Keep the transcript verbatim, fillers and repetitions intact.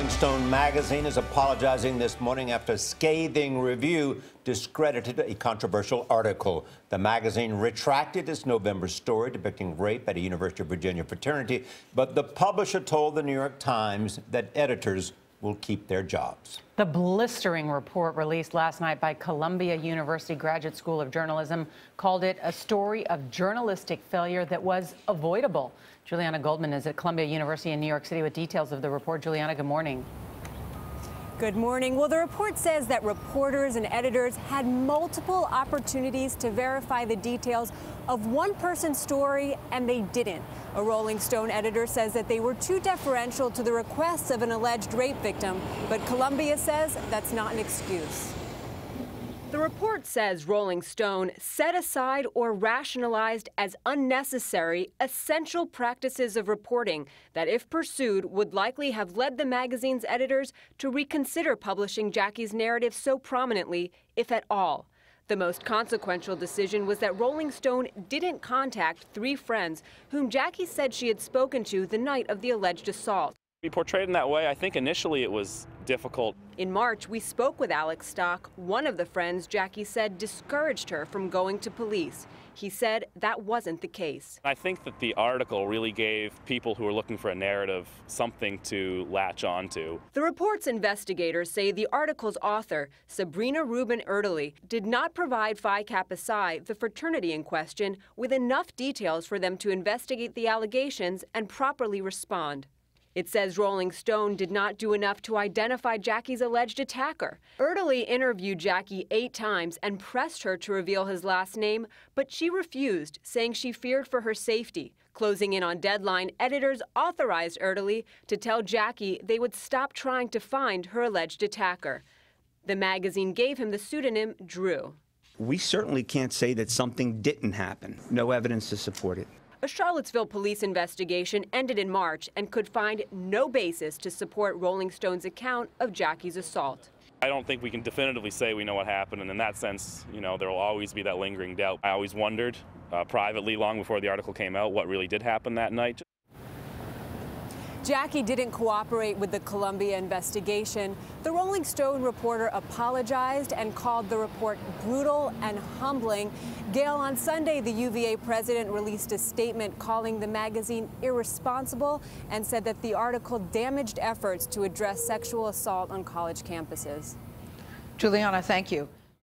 Rolling Stone magazine is apologizing this morning after a scathing review discredited a controversial article. The magazine retracted its November story depicting rape at a University of Virginia fraternity, but the publisher told the New York Times that editors will keep their jobs. The blistering report released last night by Columbia University Graduate School of Journalism called it a story of journalistic failure that was avoidable. Julianna Goldman is at Columbia University in New York City with details of the report. Julianna, good morning. Good morning. Well, the report says that reporters and editors had multiple opportunities to verify the details of one person's story, and they didn't. A Rolling Stone editor says that they were too deferential to the requests of an alleged rape victim, but Columbia says that's not an excuse. The report says Rolling Stone set aside or rationalized as unnecessary essential practices of reporting that, if pursued, would likely have led the magazine's editors to reconsider publishing Jackie's narrative so prominently, if at all. The most consequential decision was that Rolling Stone didn't contact three friends whom Jackie said she had spoken to the night of the alleged assault. To be portrayed in that way, I think initially it was difficult. In March, we spoke with Alex Stock, one of the friends Jackie said discouraged her from going to police. He said that wasn't the case. I think that the article really gave people who were looking for a narrative something to latch onto. The report's investigators say the article's author, Sabrina Rubin Erdely, did not provide Phi Kappa Psi, the fraternity in question, with enough details for them to investigate the allegations and properly respond. It says Rolling Stone did not do enough to identify Jackie's alleged attacker. Erdely interviewed Jackie eight times and pressed her to reveal his last name, but she refused, saying she feared for her safety. Closing in on deadline, editors authorized Erdely to tell Jackie they would stop trying to find her alleged attacker. The magazine gave him the pseudonym Drew. We certainly can't say that something didn't happen. No evidence to support it. A Charlottesville police investigation ended in March and could find no basis to support Rolling Stone's account of Jackie's assault. I don't think we can definitively say we know what happened, and in that sense, you know, there will always be that lingering doubt. I always wondered, uh, privately, long before the article came out, what really did happen that night. Jackie didn't cooperate with the Columbia investigation. The Rolling Stone reporter apologized and called the report brutal and humbling. Gail, on Sunday, the U V A president released a statement calling the magazine irresponsible and said that the article damaged efforts to address sexual assault on college campuses. Julianna, thank you.